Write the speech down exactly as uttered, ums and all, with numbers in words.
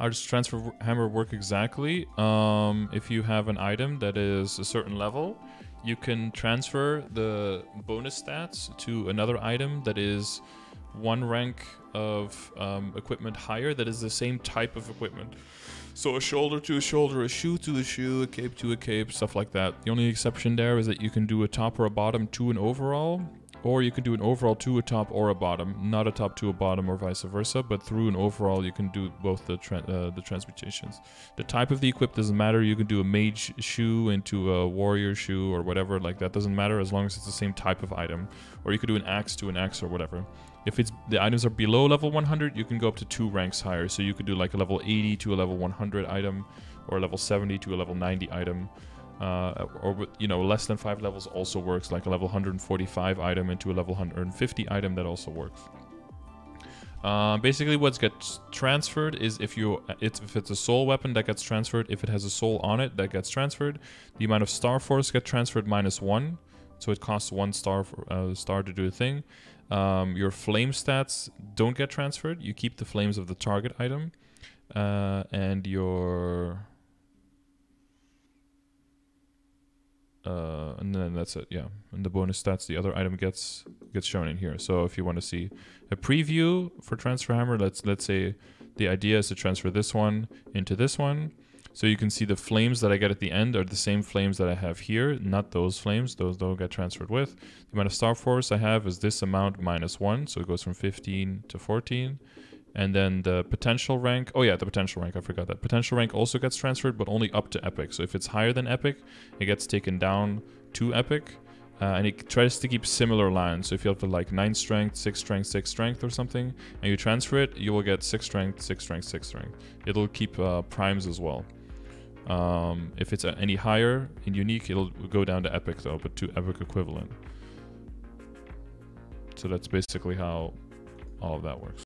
How does Transfer Hammer work exactly? Um, if you have an item that is a certain level, you can transfer the bonus stats to another item that is one rank of um, equipment higher, that is the same type of equipment. So a shoulder to a shoulder, a shoe to a shoe, a cape to a cape, stuff like that. The only exception there is that you can do a top or a bottom to an overall, or you can do an overall to a top or a bottom, not a top to a bottom or vice versa, but through an overall you can do both the tra uh, the transmutations. The type of the equip doesn't matter. You can do a mage shoe into a warrior shoe or whatever, like that doesn't matter as long as it's the same type of item. Or you could do an axe to an axe or whatever. If it's the items are below level one hundred, you can go up to two ranks higher. So you could do like a level eighty to a level one hundred item, or a level seventy to a level ninety item. Uh, or, you know, less than five levels also works, like a level one hundred forty-five item into a level one hundred fifty item, that also works. Uh, basically what gets transferred is if you it's, if it's a soul weapon that gets transferred, if it has a soul on it that gets transferred, the amount of Starforce get transferred minus one, so it costs one star for, uh, star to do a thing. Um, your flame stats don't get transferred, you keep the flames of the target item, uh, and your... Uh, and then that's it, yeah. And the bonus stats, the other item gets gets shown in here. So if you want to see a preview for Transfer Hammer, let's let's say the idea is to transfer this one into this one. So you can see the flames that I get at the end are the same flames that I have here, not those flames. Those don't get transferred with. The amount of Starforce I have is this amount minus one, so it goes from fifteen to fourteen. And then the potential rank, oh yeah, the potential rank, I forgot that. Potential rank also gets transferred, but only up to epic. So if it's higher than epic, it gets taken down to epic. Uh, and it tries to keep similar lines. So if you have like nine strength, six strength, six strength or something, and you transfer it, you will get six strength, six strength, six strength. It'll keep uh, primes as well. Um, if it's any higher and unique, it'll go down to epic though, but to epic equivalent. So that's basically how all of that works.